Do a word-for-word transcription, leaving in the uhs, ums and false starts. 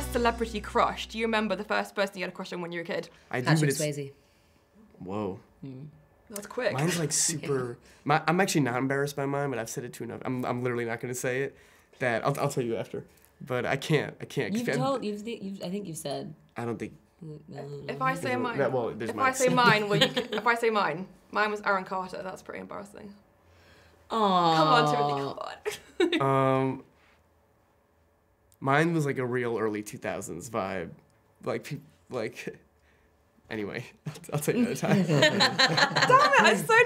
first celebrity crush? Do you remember the first person you had a crush on when you were a kid? I do, Patrick but it's... Swayze. Whoa. Mm. That's quick. Mine's like super... Yeah. My, I'm actually not embarrassed by mine, but I've said it to enough. I'm, I'm literally not going to say it. That I'll, I'll tell you after. But I can't. I can't. You've told... You've, you've, I think you've said... I don't think... If I say mine... That, well, if mine. I say mine, well, you can, if I say mine, mine was Aaron Carter. That's pretty embarrassing. Aww. Come on, Timothy, come on. um... Mine was like a real early two thousands vibe, like like. Anyway, I'll, I'll tell you another time. Damn it! I so.